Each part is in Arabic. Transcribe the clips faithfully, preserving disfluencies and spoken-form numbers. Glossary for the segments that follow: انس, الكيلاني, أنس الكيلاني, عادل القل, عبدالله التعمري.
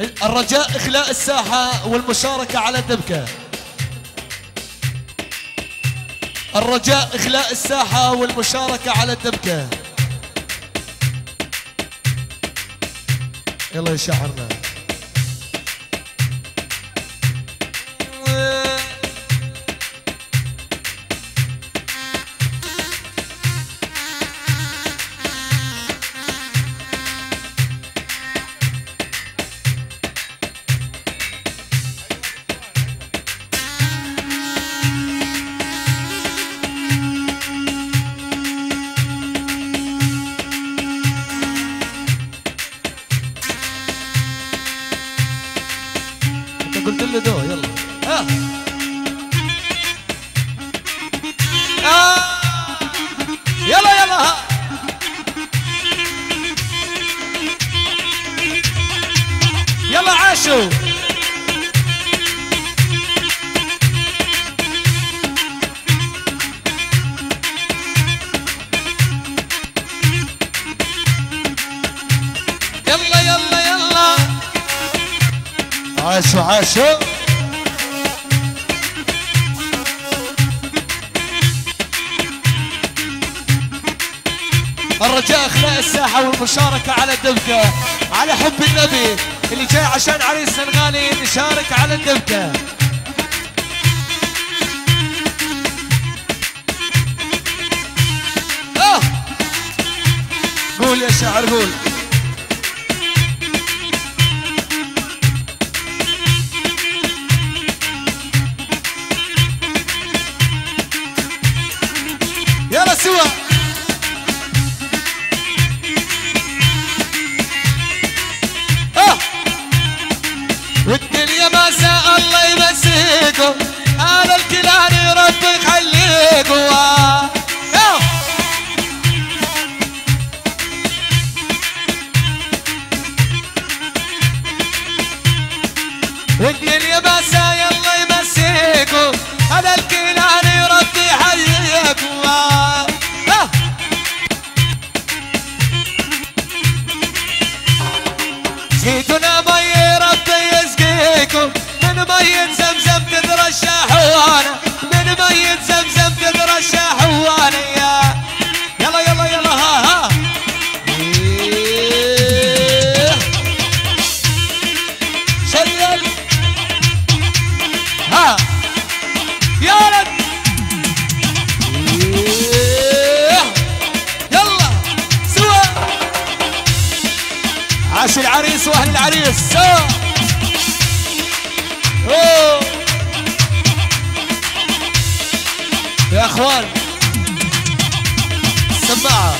الرجاء إخلاء الساحة والمشاركة على الدبكة. الرجاء إخلاء الساحة والمشاركة على الدبكة. يلا يا شعرنا. الرجاء إخلاء الساحة والمشاركة على الدبكة على حب النبي اللي جاي عشان عريسنا الغالي يشارك على الدبكة. آه قول يا شاعر قول. يلا سوا. والدنيا مساء الله يمسيكم على الكيلاني ربي يخليكم. والدنيا مساء الله يمسيكم على الكيلاني ربي يحييكم. جيتونا مي ربي يسقيكم من مي زمزم تترشا حوانا من مي زمزم تترشا حوانيا. يلا يلا يلا ها ها. شلل ها يا ولد. عاش العريس واهل العريس سوا. اوه يا اخوان السماعة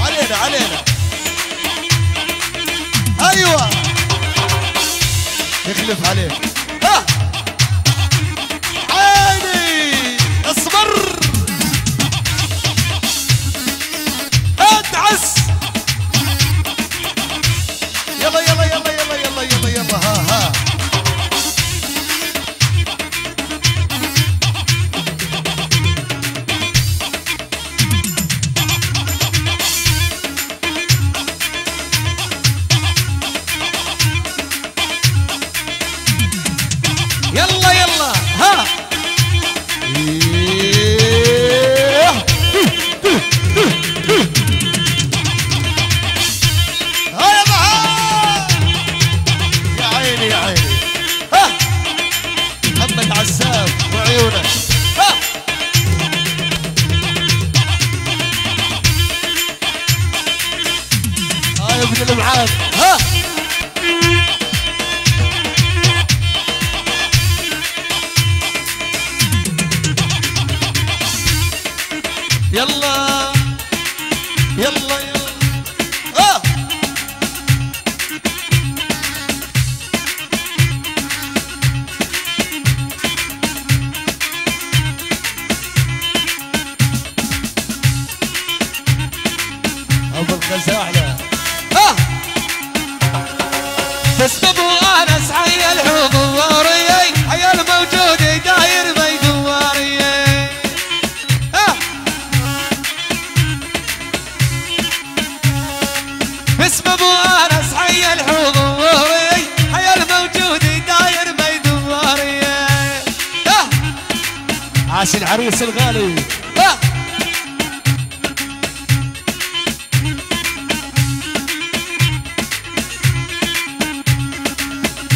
علينا علينا. ايوه يخلف عليك. ها عيني اصبر ادعس. يلا يلا يلا يلا يلا يلا يلا ها ها. يلا يلا ها. باسم ابو انس عاش العريس الغالي.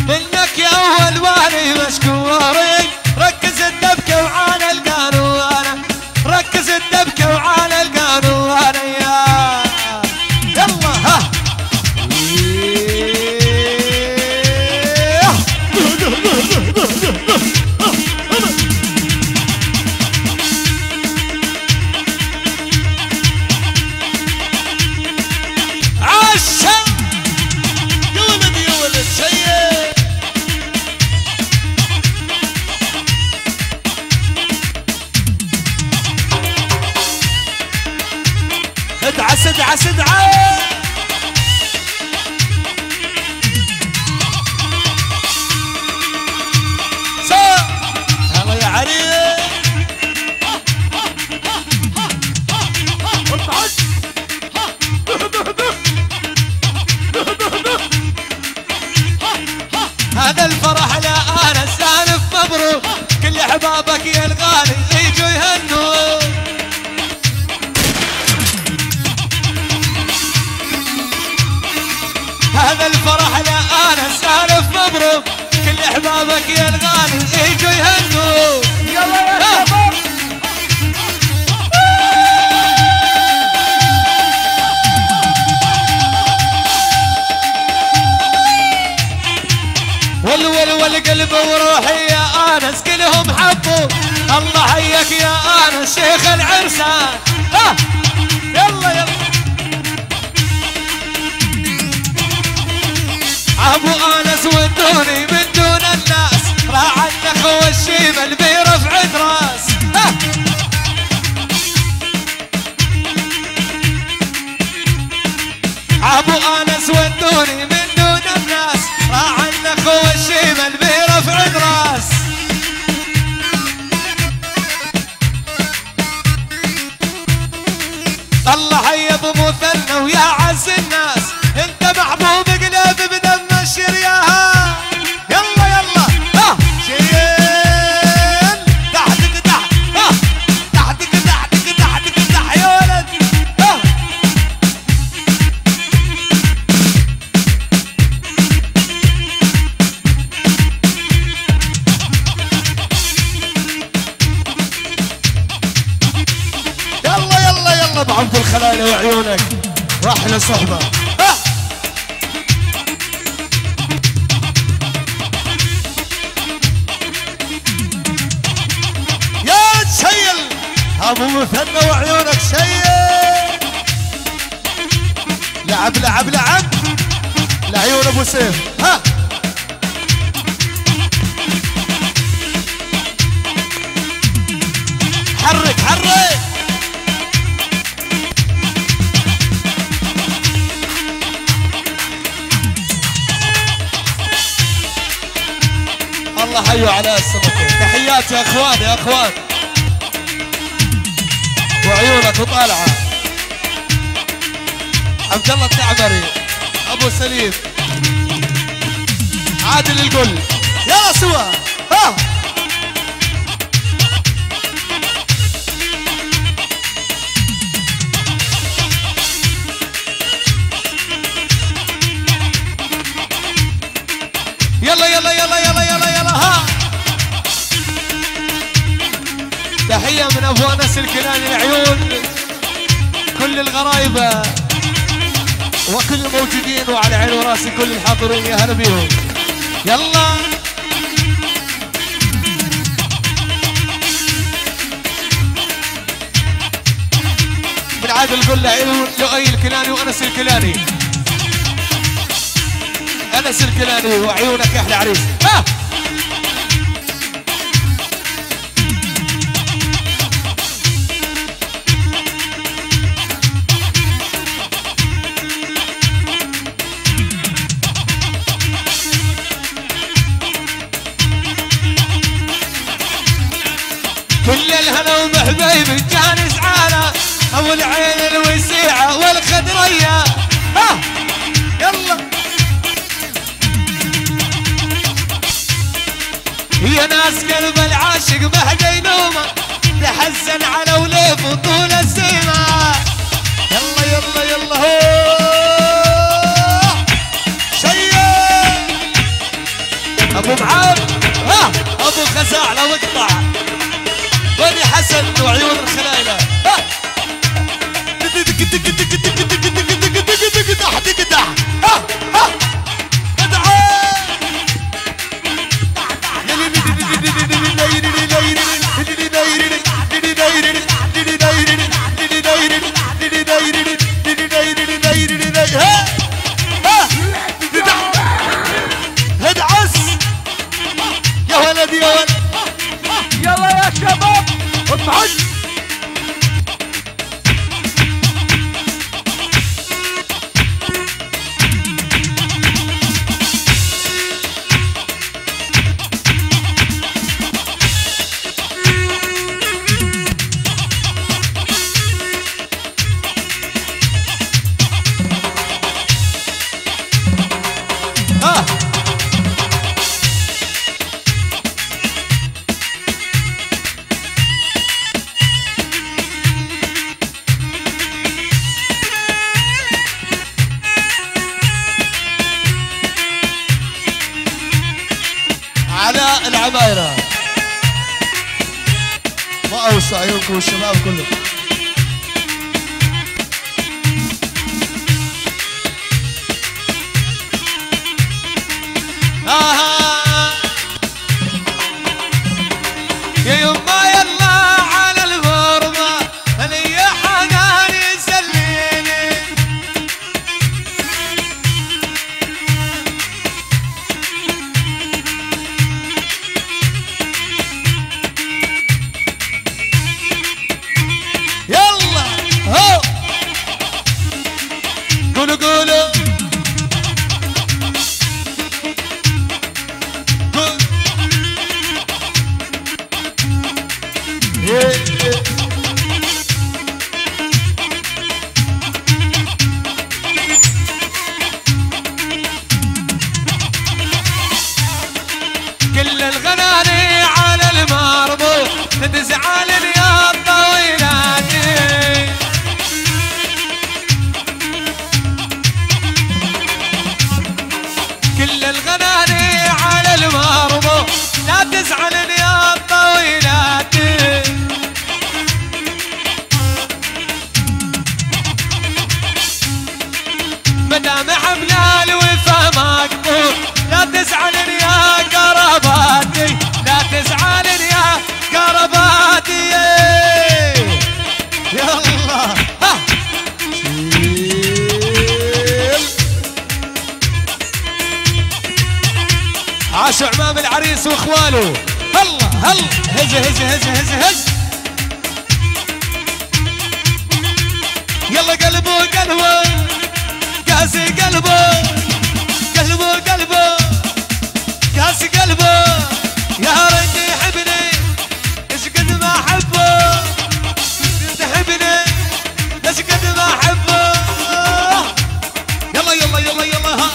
منك يا اول والي مشكورين، ركز الدبكه وعانى القانون، ركز الدبكه وعانى القانون يا يلا ها. ادعس ادعس ادعس هلا يا عريس. هذا الفرح لا انا سالف مبروك، كل احبابك يا الغالي يجوا يهنون. هذا الفرح لا انا سالف مبروك، كل احبابك يا الغالي يجوا يهنون. يلا يا شباب ول ول ول قلبي وروحي يا انس كلهم حبوك، الله حيك يا انس شيخ العرسان. ها يلا يلا ابو انس ودوني من دون الناس، راعى النخ والشيبل برفع دراس. ابو انس ودوني من دون الناس، راعى النخ والشيبل برفع دراس. الله حي ابو مثنى ويا عز الناس، انت محبوب قلبي بدم الشر ياها. يلا يلا ها شيل تحتك تحت، ها تحتك تحتك تحتك تحت يا ولد. ها يلا يلا يلا بعمق الخلايا وعيونك راح للصحبه. ابو مثنى وعيونك شيء لعب لعب لعب لعيون ابو سيف. ها حرك حرك الله حيو على السمكة. تحياتي يا اخوان يا اخوان وعيونك وطالعه. عبدالله التعمري ابو سليم عادل القل يا سوا. ها يلا يلا يلا يلا يلا يلا ها. تحية من أبو أنس الكيلاني لعيون كل الغرايبة وكل الموجودين وعلى عين وراسي كل الحاضرين يا هلا بيهم. يلا من عادل القل لعيون لؤي الكيلاني وأنس الكيلاني. أنس الكيلاني وعيونك يا أحلى عريس. آه. كل الهلا ومحبيبي كان زعاله ابو العين الوسيعه والخدريه. ها يلا يا ناس قلب العاشق ما حدا ينومه، حزن على وليفه طول السنة. يلا يلا يلا هو شيخ ابو معاذ ابو خزاعله واقطع بني حسن وعيون الخلايله. والشباب كله آه يا يما يلا على الغربة اللي يا حناني سليني عمام العريس واخواله. هلا هلا هز هز هز هز هز يلا قلبه قلبه قاسي قلبه قلبه قلبه قاسي قلبه يا ريت يحبني ايش قد ما احبه تحبني ايش قد ما احبه. يلا يلا يلا يلا ها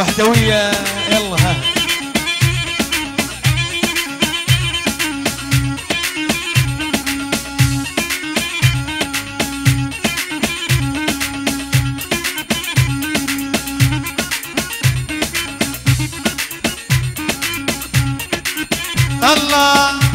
وحدوية. يلا ها الله